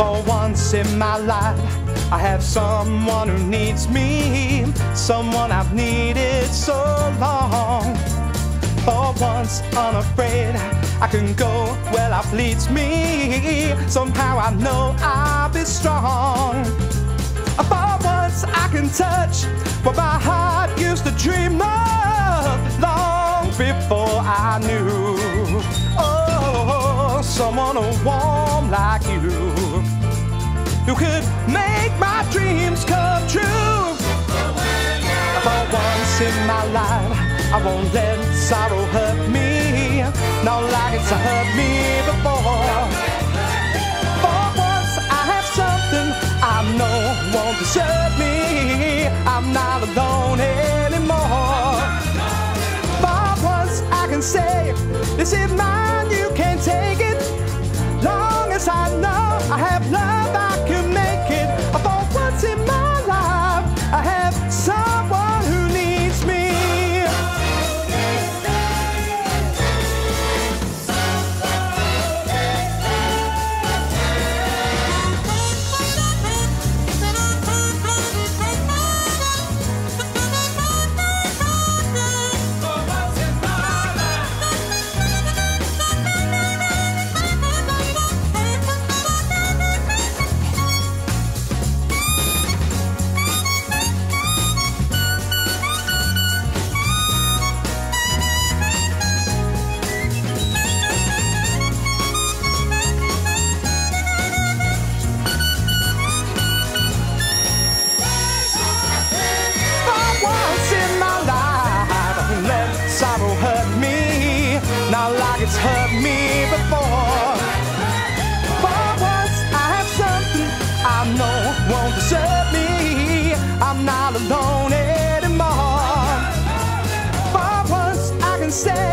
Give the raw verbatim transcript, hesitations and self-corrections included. For once in my life, I have someone who needs me, someone I've needed so long. For once, unafraid, I can go where life leads me. Somehow I know I'll be strong. For once, I can touch what my heart used to dream of long before I knew. Oh, someone warm like you, who could make my dreams come true. For once in my life, I won't let sorrow hurt me, not like it's hurt me before. For once I have something I know won't desert me. I'm not alone anymore. For once I can say, this is mine, you can't take it. Long as I know I have love, I can make it. For once in my life, I have someone who needs me. Sorrow hurt me, not like it's hurt me before. For once I have something I know won't desert me. I'm not alone anymore. For once I can say